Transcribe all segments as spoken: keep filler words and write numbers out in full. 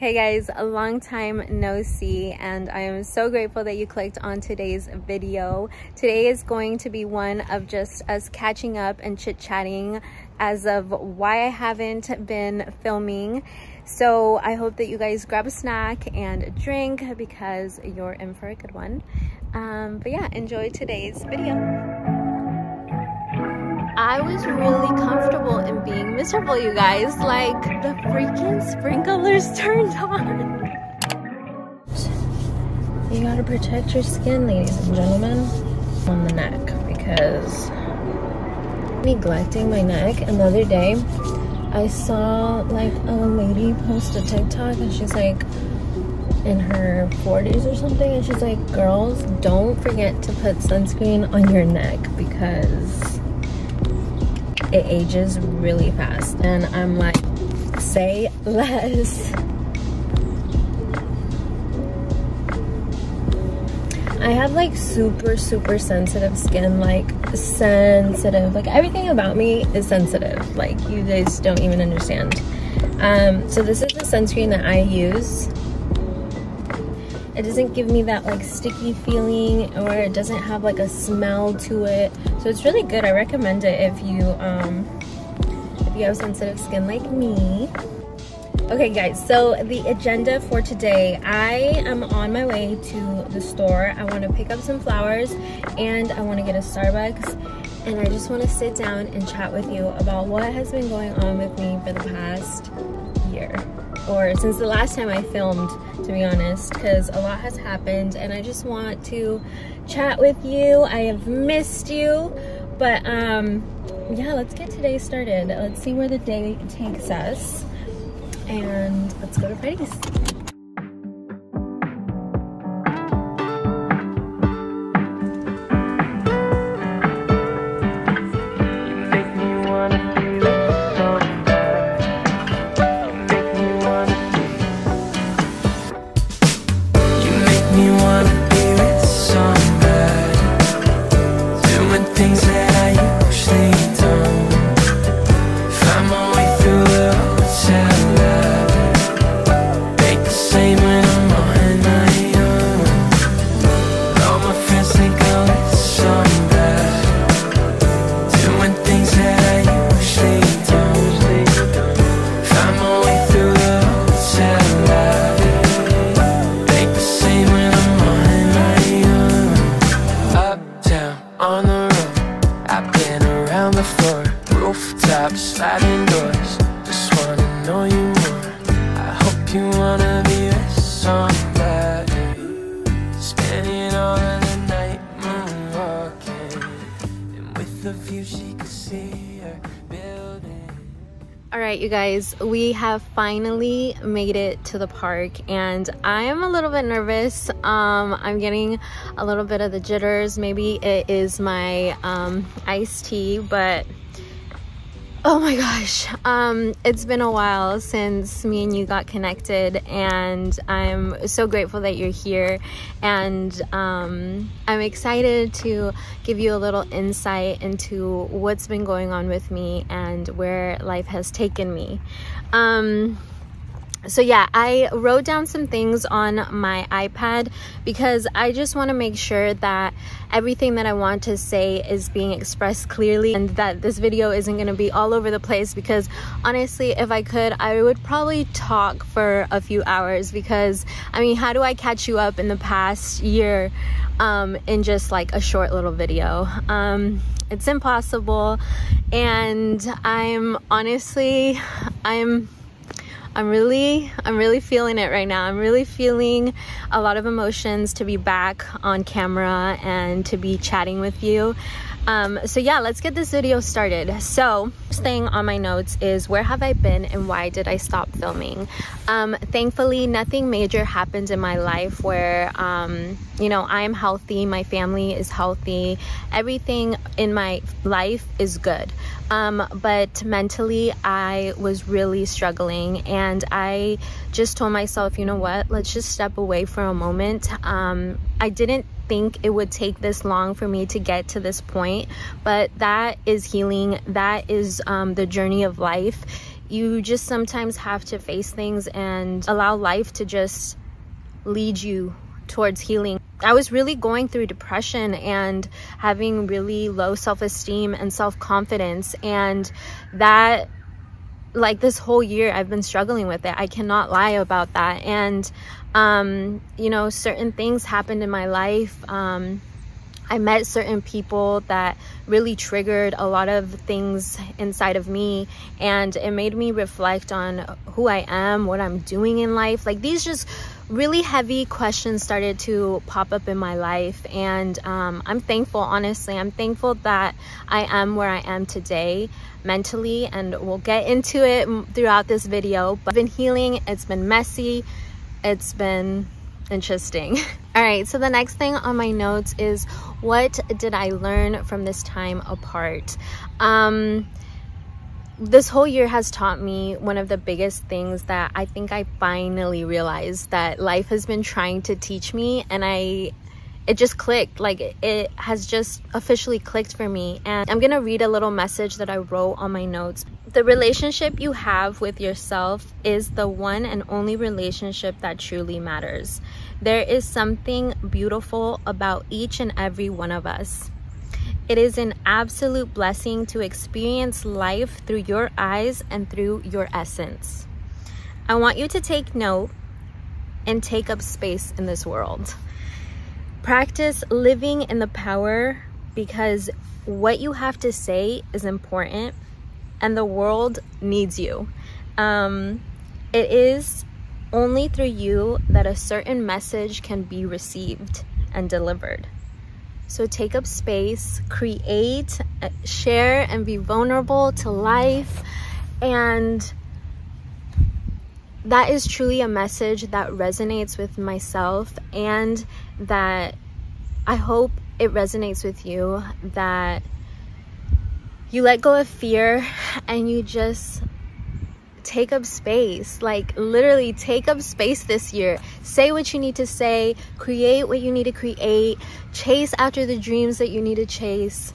Hey guys, a long time no see, and I am so grateful that you clicked on today's video. Today is going to be one of just us catching up and chit-chatting as of why I haven't been filming. So I hope that you guys grab a snack and a drink because you're in for a good one. Um, but yeah, enjoy today's video. I was really comfortable in being miserable, you guys. Like, the freaking sprinklers turned on. You gotta protect your skin, ladies and gentlemen, on the neck, because neglecting my neck. Another day, I saw like a lady post a TikTok, and she's like in her forties or something, and she's like, girls, don't forget to put sunscreen on your neck because it ages really fast. And I'm like, say less. I have like super super sensitive skin, like sensitive, like everything about me is sensitive, like you guys don't even understand. Um so this is the sunscreen that I use. It doesn't give me that like sticky feeling, or it doesn't have like a smell to it. So it's really good. I recommend it if you um, if you have sensitive skin like me. Okay guys, so the agenda for today, I am on my way to the store. I want to pick up some flowers and I want to get a Starbucks. And I just want to sit down and chat with you about what has been going on with me for the past year. Or since the last time I filmed, to be honest, because a lot has happened and I just want to chat with you. I have missed you, but um, yeah, let's get today started. Let's see where the day takes us, and let's go to Freddy's. Alright you guys, we have finally made it to the park and I am a little bit nervous. Um, I'm getting a little bit of the jitters. Maybe it is my um, iced tea, but oh my gosh. Um, it's been a while since me and you got connected, and I'm so grateful that you're here, and um, I'm excited to give you a little insight into what's been going on with me and where life has taken me. Um, So yeah, I wrote down some things on my iPad because I just want to make sure that everything that I want to say is being expressed clearly, and that this video isn't going to be all over the place, because honestly, if I could, I would probably talk for a few hours, because I mean, how do I catch you up in the past year um, in just like a short little video? Um, it's impossible. And I'm honestly, I'm... I'm really, I'm really feeling it right now. I'm really feeling a lot of emotions to be back on camera and to be chatting with you. Um, so yeah, let's get this video started. So first thing on my notes is, where have I been and why did I stop filming? Um, thankfully, nothing major happened in my life where, um, you know, I'm healthy, my family is healthy, everything in my life is good. Um, but mentally, I was really struggling, and I just told myself, you know what, let's just step away for a moment. Um, I didn't think it would take this long for me to get to this point, but that is healing. That is um, the journey of life. You just sometimes have to face things and allow life to just lead you towards healing. I was really going through depression and having really low self-esteem and self-confidence, and that, like, this whole year I've been struggling with it. I cannot lie about that. And um you know, certain things happened in my life. um I met certain people that really triggered a lot of things inside of me, and it made me reflect on who I am, what I'm doing in life. Like, these just really heavy questions started to pop up in my life, and um, I'm thankful, honestly. I'm thankful that I am where I am today mentally, and we'll get into it throughout this video. But I've been healing. It's been messy. It's been interesting. All right, so the next thing on my notes is, what did I learn from this time apart? Um, this whole year has taught me one of the biggest things that I think I finally realized that life has been trying to teach me, and I it just clicked. Like, it has just officially clicked for me. And I'm gonna read a little message that I wrote on my notes. The relationship you have with yourself is the one and only relationship that truly matters. There is something beautiful about each and every one of us. It is an absolute blessing to experience life through your eyes and through your essence. I want you to take note and take up space in this world. Practice living in the power, because what you have to say is important, and the world needs you. Um, it is only through you that a certain message can be received and delivered. So take up space, create, share, and be vulnerable to life. And that is truly a message that resonates with myself, and that I hope it resonates with you, that you let go of fear and you just take up space. Like, literally take up space this year. Say what you need to say, create what you need to create, chase after the dreams that you need to chase.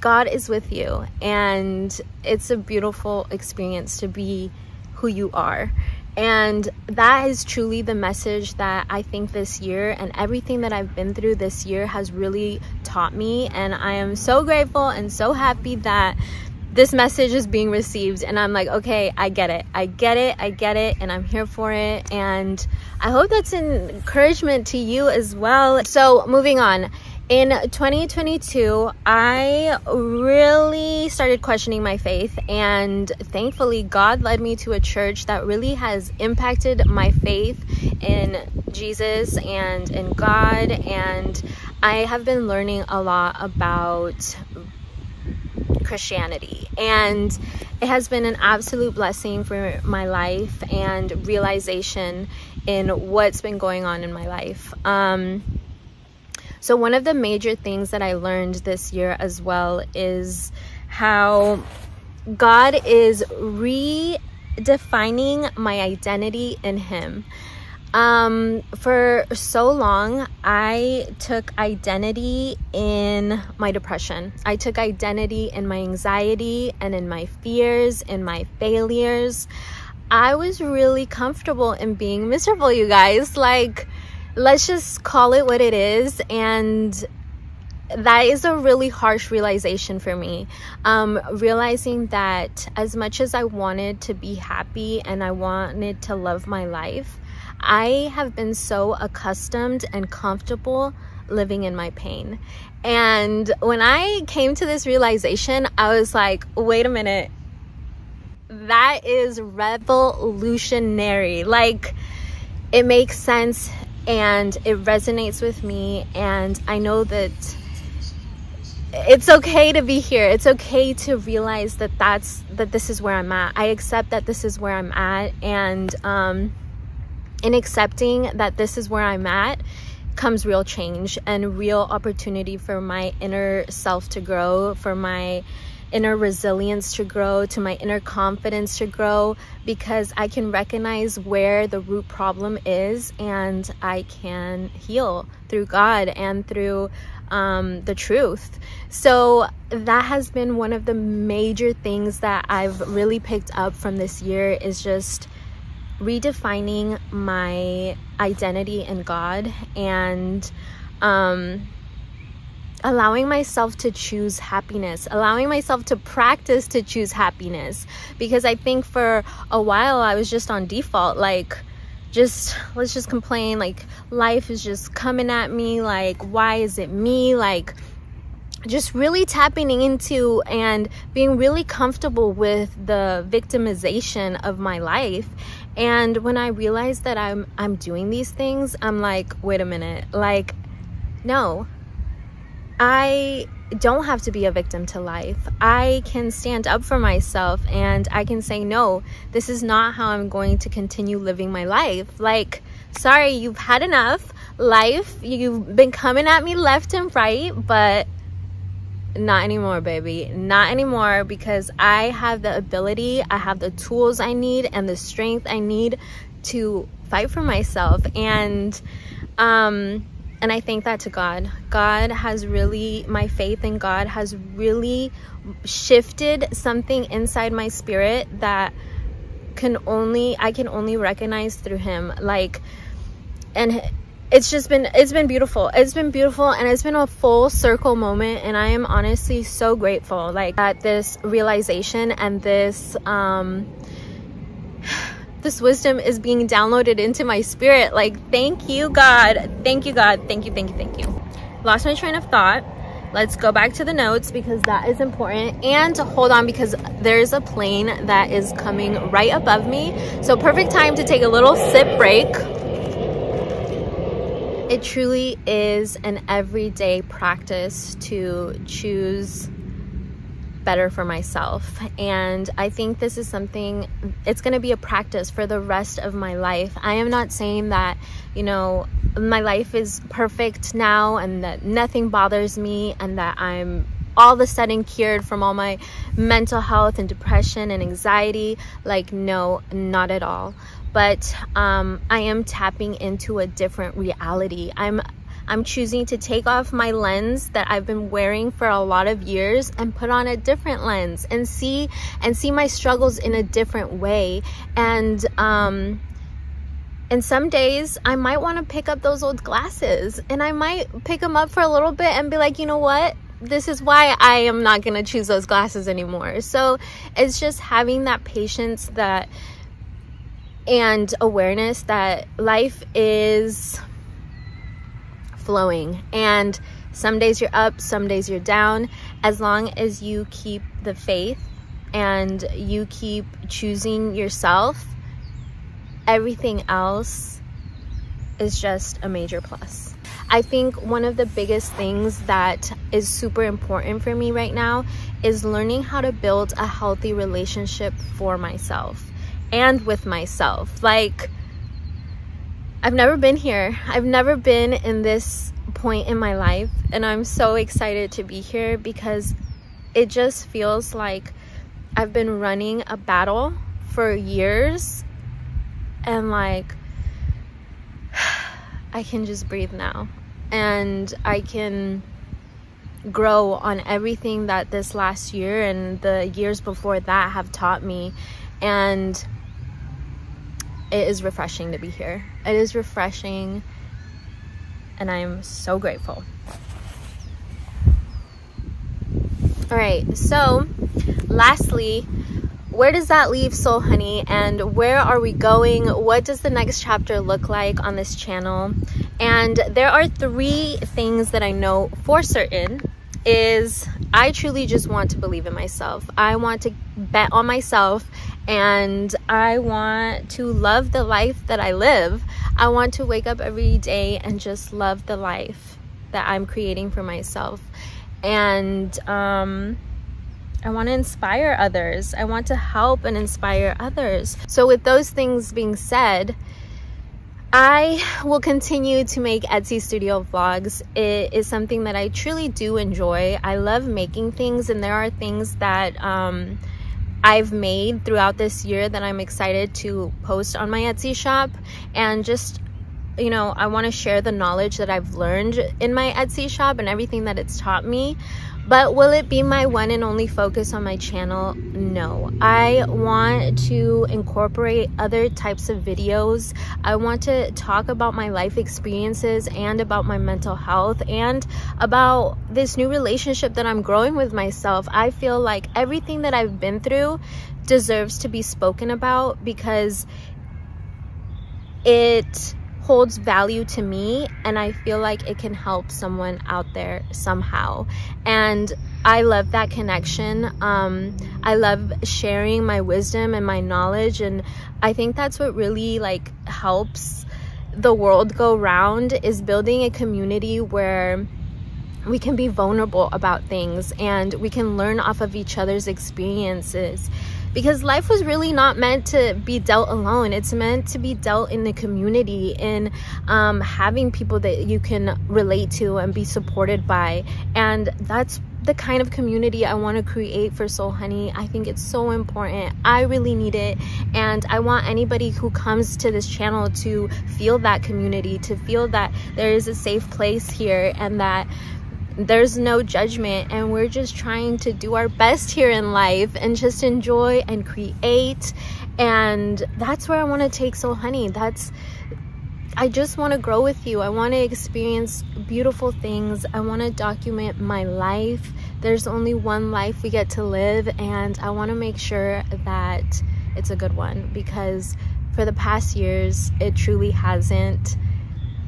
God is with you, and it's a beautiful experience to be who you are. And that is truly the message that I think this year and everything that I've been through this year has really taught me. And I am so grateful and so happy that this message is being received. And I'm like, okay, I get it. I get it. I get it. And I'm here for it. And I hope that's an encouragement to you as well. So moving on. In twenty twenty-two, I really started questioning my faith, and thankfully God led me to a church that really has impacted my faith in Jesus and in God. And I have been learning a lot about Christianity, and it has been an absolute blessing for my life and realization in what's been going on in my life. Um, So one of the major things that I learned this year as well is how God is redefining my identity in Him. Um, for so long, I took identity in my depression. I took identity in my anxiety and in my fears, in my failures. I was really comfortable in being miserable, you guys. Like, let's just call it what it is. And that is a really harsh realization for me, um realizing that as much as I wanted to be happy and I wanted to love my life, I have been so accustomed and comfortable living in my pain. And when I came to this realization, I was like, wait a minute, that is revolutionary. Like, it makes sense and it resonates with me, and I know that it's okay to be here. It's okay to realize that that's that this is where I'm at. I accept that this is where I'm at. And um in accepting that this is where I'm at comes real change and real opportunity for my inner self to grow, for my inner resilience to grow, to my inner confidence to grow, because I can recognize where the root problem is, and I can heal through God and through um, the truth. So that has been one of the major things that I've really picked up from this year, is just redefining my identity in God, and um, allowing myself to choose happiness, allowing myself to practice to choose happiness. Because I think for a while I was just on default, like, just let's just complain, like life is just coming at me, like why is it me, like just really tapping into and being really comfortable with the victimization of my life. And when I realized that I'm I'm doing these things, I'm like, wait a minute, like no, I don't have to be a victim to life. I can stand up for myself, and I can say, no, this is not how I'm going to continue living my life. Like, sorry, you've had enough life. You've been coming at me left and right, but not anymore, baby. Not anymore, because I have the ability, I have the tools I need and the strength I need to fight for myself. And um And I thank that to God. God has really, my faith in God has really shifted something inside my spirit that can only, I can only recognize through him. Like, and it's just been, it's been beautiful. It's been beautiful, and it's been a full circle moment. And I am honestly so grateful, like, at this realization and this, um, this wisdom is being downloaded into my spirit. Like, thank you, God. Thank you, God. Thank you, thank you, thank you. Lost my train of thought. Let's go back to the notes, because that is important. And hold on, because there's a plane that is coming right above me. So perfect time to take a little sip break. It truly is an everyday practice to choose better for myself, and I think this is something, it's going to be a practice for the rest of my life. I am not saying that, you know, my life is perfect now and that nothing bothers me and that I'm all of a sudden cured from all my mental health and depression and anxiety. Like, no, not at all. But um I am tapping into a different reality. I'm I'm choosing to take off my lens that I've been wearing for a lot of years and put on a different lens, and see and see my struggles in a different way. And um, and some days I might want to pick up those old glasses, and I might pick them up for a little bit and be like, you know what? This is why I am not going to choose those glasses anymore. So it's just having that patience that and awareness that life is flowing, and some days you're up, some days you're down. As long as you keep the faith and you keep choosing yourself, everything else is just a major plus. I think one of the biggest things that is super important for me right now is learning how to build a healthy relationship for myself and with myself. Like, I've never been here. I've never been in this point in my life, and I'm so excited to be here, because it just feels like I've been running a battle for years, and like I can just breathe now, and I can grow on everything that this last year and the years before that have taught me. And it is refreshing to be here. It is refreshing, and I am so grateful. All right, so lastly, where does that leave Soul Honey, and where are we going? What does the next chapter look like on this channel? And there are three things that I know for certain. Is I truly just want to believe in myself. I want to bet on myself, and I want to love the life that I live. I want to wake up every day and just love the life that I'm creating for myself. And um, I want to inspire others. I want to help and inspire others. So with those things being said, I will continue to make Etsy Studio vlogs. It is something that I truly do enjoy. I love making things, and there are things that um, I've made throughout this year that I'm excited to post on my Etsy shop, and just you know, I want to share the knowledge that I've learned in my Etsy shop and everything that it's taught me. But will it be my one and only focus on my channel? No. I want to incorporate other types of videos. I want to talk about my life experiences and about my mental health and about this new relationship that I'm growing with myself. I feel like everything that I've been through deserves to be spoken about because it holds value to me, and I feel like it can help someone out there somehow. And I love that connection. um I love sharing my wisdom and my knowledge, and I think that's what really like helps the world go round, is building a community where we can be vulnerable about things and we can learn off of each other's experiences. Because life was really not meant to be dealt alone. It's meant to be dealt in the community, in um, having people that you can relate to and be supported by. And that's the kind of community I want to create for Soul Honey. I think it's so important. I really need it. And I want anybody who comes to this channel to feel that community, to feel that there is a safe place here and that there's no judgment, and we're just trying to do our best here in life and just enjoy and create. And that's where I want to take Soul Honey. That's, I just want to grow with you. I want to experience beautiful things. I want to document my life. There's only one life we get to live, and I want to make sure that it's a good one, because for the past years it truly hasn't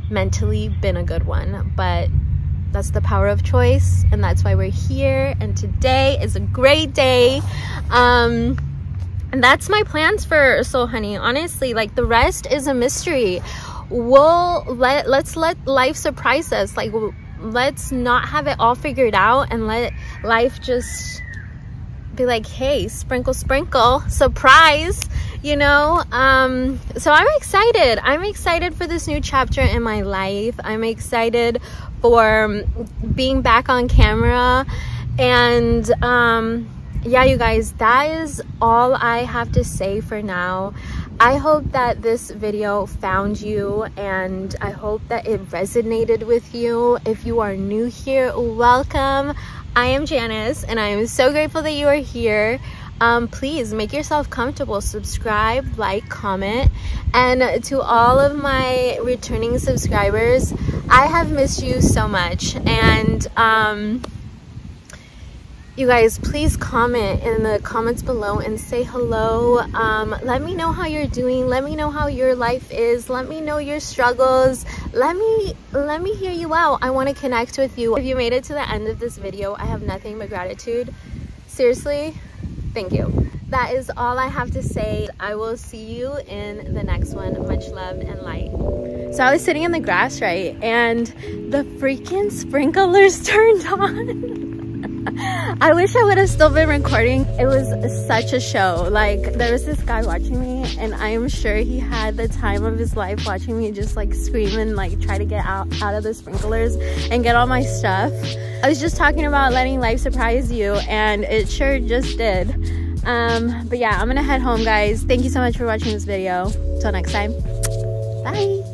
mentally been a good one. But that's the power of choice, and that's why we're here, and today is a great day. Um and that's my plans for Soul Honey. Honestly, like, the rest is a mystery. We'll let let's let life surprise us. Like, let's not have it all figured out and let life just be like, hey, sprinkle sprinkle, surprise, you know. Um so I'm excited. I'm excited for this new chapter in my life. I'm excited for being back on camera. And um yeah, you guys, that is all I have to say for now. I hope that this video found you, and I hope that it resonated with you. If you are new here, welcome. I am Janice, and I am so grateful that you are here. Um, please make yourself comfortable, subscribe, like, comment. And to all of my returning subscribers, I have missed you so much. And um, you guys, please comment in the comments below and say hello. Um, let me know how you're doing. Let me know how your life is. Let me know your struggles. Let me let me hear you out. I want to connect with you. If you made it to the end of this video, I have nothing but gratitude. Seriously. Thank you. That is all I have to say. I will see you in the next one. Much love and light. So I was sitting in the grass, right? And the freaking sprinklers turned on. I wish I would have still been recording. It was such a show. Like, there was this guy watching me, and I am sure he had the time of his life watching me just like scream and like try to get out, out of the sprinklers and get all my stuff. I was just talking about letting life surprise you, and it sure just did. Um, but yeah, I'm gonna head home, guys. Thank you so much for watching this video. Till next time, bye.